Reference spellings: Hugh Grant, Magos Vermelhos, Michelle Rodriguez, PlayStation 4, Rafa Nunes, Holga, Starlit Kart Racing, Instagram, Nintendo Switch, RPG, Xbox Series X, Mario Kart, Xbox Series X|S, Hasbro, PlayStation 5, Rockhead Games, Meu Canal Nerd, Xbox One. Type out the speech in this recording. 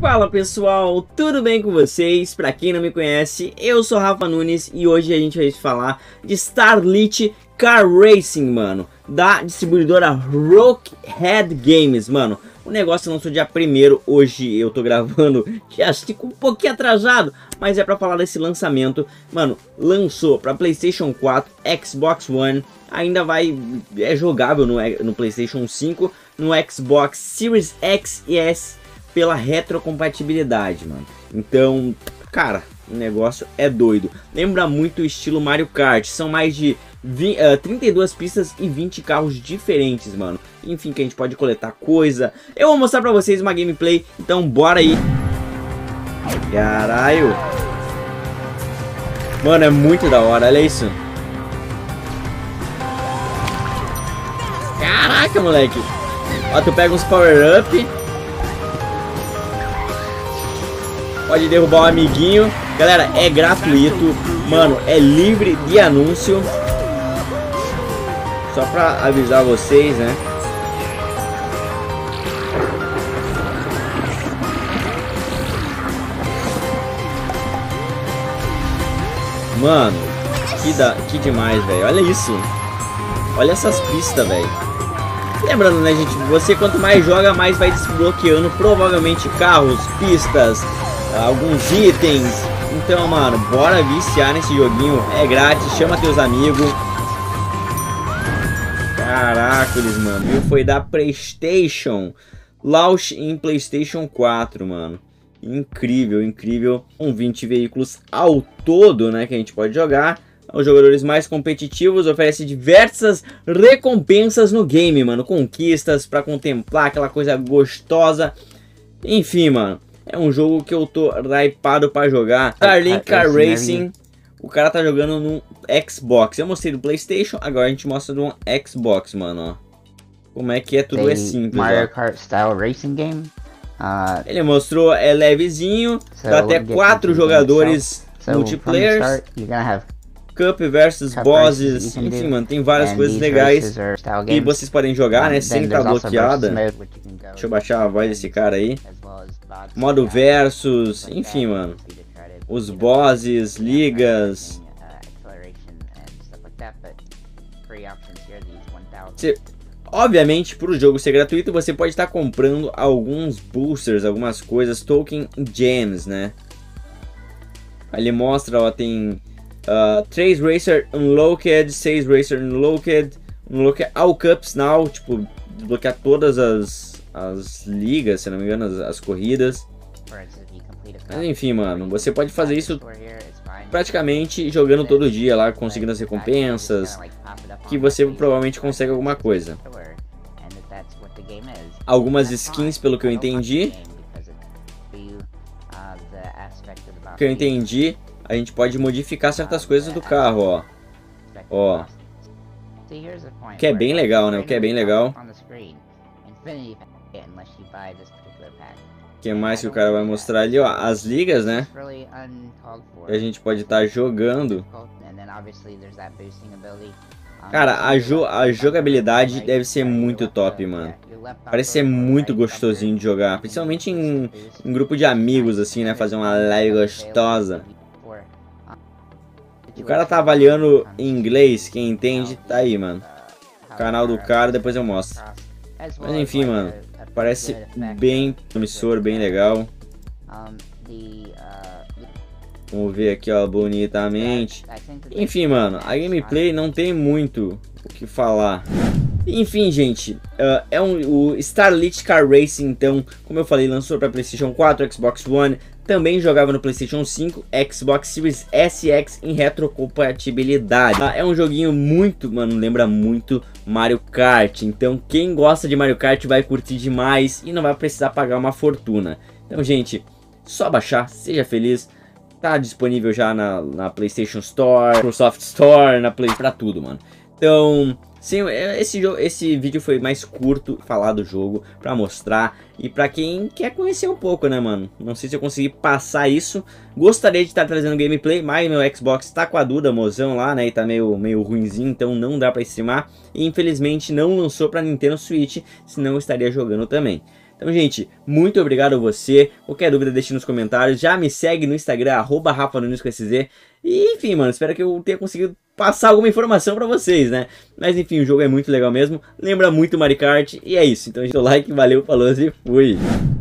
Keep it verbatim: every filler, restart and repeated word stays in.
Fala pessoal, tudo bem com vocês? Pra quem não me conhece, eu sou Rafa Nunes e hoje a gente vai falar de Starlit Kart Racing, mano, da distribuidora Rockhead Games, mano. O negócio lançou dia primeiro, hoje eu tô gravando, já fico um pouquinho atrasado, mas é pra falar desse lançamento. Mano, lançou pra PlayStation quatro, Xbox One, ainda vai, é jogável no, no PlayStation cinco, no Xbox Series X e S pela retrocompatibilidade, mano. Então, cara, o negócio é doido. Lembra muito o estilo Mario Kart, são mais de vinte, uh, trinta e duas pistas e vinte carros diferentes, mano. Enfim, que a gente pode coletar coisa. Eu vou mostrar pra vocês uma gameplay, então bora aí. Caralho. Mano, é muito da hora, olha isso. Caraca, moleque. Ó, tu pega uns power-up. Pode derrubar um amiguinho. Galera, é gratuito. Mano, é livre de anúncio. Só pra avisar vocês, né? Mano, que, da, que demais, velho. Olha isso. Olha essas pistas, velho. Lembrando, né, gente? Você quanto mais joga, mais vai desbloqueando provavelmente carros, pistas, alguns itens. Então, mano, bora viciar nesse joguinho. É grátis, chama teus amigos. Caraca, mano, viu? Foi da PlayStation. Launch em PlayStation quatro, mano. Incrível, incrível. Com vinte veículos ao todo, né, que a gente pode jogar. Os jogadores mais competitivos oferecem diversas recompensas no game, mano. Conquistas pra contemplar, aquela coisa gostosa. Enfim, mano, é um jogo que eu tô hypado pra jogar. Starlit Kart Racing. O cara tá jogando num Xbox. Eu mostrei do PlayStation, agora a gente mostra de um Xbox, mano, ó. Como é que é, tudo é simples, Mario Kart Style Racing Game. Uh, Ele mostrou, é levezinho, dá até quatro jogadores multiplayer. Cup versus bosses, enfim, mano, tem várias coisas legais que vocês podem jogar, né, sem estar bloqueada. Deixa eu baixar a voz desse cara aí. Modo versus, enfim, mano. Os bosses, ligas. Você, obviamente, para o jogo ser gratuito, você pode estar comprando alguns boosters, algumas coisas, token gems, né? Aí ele mostra, ó, tem uh, três Racer Unlocked, seis Racer Unlocked, Unlocked All Cups Now, tipo, desbloquear todas as, as ligas, se não me engano, as, as corridas. Mas enfim, mano, você pode fazer isso praticamente jogando todo dia lá, conseguindo as recompensas, que você provavelmente consegue alguma coisa. Algumas skins, pelo que eu entendi. Pelo que eu entendi, a gente pode modificar certas coisas do carro, ó. Ó. O que é bem legal, né? O que é bem legal. O que mais que o cara vai mostrar ali, ó, as ligas, né, que a gente pode estar tá jogando. Cara, a, jo a jogabilidade deve ser muito top, mano. Parece ser muito gostosinho de jogar, principalmente em, em grupo de amigos, assim, né, fazer uma live gostosa. O cara tá avaliando em inglês, quem entende, tá aí, mano. O canal do cara, depois eu mostro. Mas enfim, mano, parece bem promissor, bem legal. Vamos ver aqui, ó, bonitamente. Enfim, mano, a gameplay não tem muito o que falar. Enfim, gente, uh, é um, o Starlit Kart Racing, então, como eu falei, lançou para PlayStation quatro, Xbox One, também jogava no PlayStation cinco, Xbox Series S e X em retrocompatibilidade. Uh, é um joguinho muito, mano, lembra muito Mario Kart, então quem gosta de Mario Kart vai curtir demais e não vai precisar pagar uma fortuna. Então, gente, só baixar, seja feliz. Tá disponível já na, na PlayStation Store, Microsoft Store, na Play, pra tudo, mano. Então, sim, esse, jogo, esse vídeo foi mais curto, falar do jogo, pra mostrar. E pra quem quer conhecer um pouco, né, mano? Não sei se eu consegui passar isso. Gostaria de estar trazendo gameplay, mas meu Xbox tá com a Duda, mozão lá, né? E tá meio, meio ruinzinho, então não dá pra streamar. E infelizmente não lançou pra Nintendo Switch, senão eu estaria jogando também. Então, gente, muito obrigado a você. Qualquer dúvida, deixe nos comentários. Já me segue no Instagram, arroba Rafa Nunes com S Z. E, enfim, mano, espero que eu tenha conseguido passar alguma informação pra vocês, né? Mas, enfim, o jogo é muito legal mesmo. Lembra muito Mario Kart. E é isso. Então, deixa o like, valeu, falou e fui!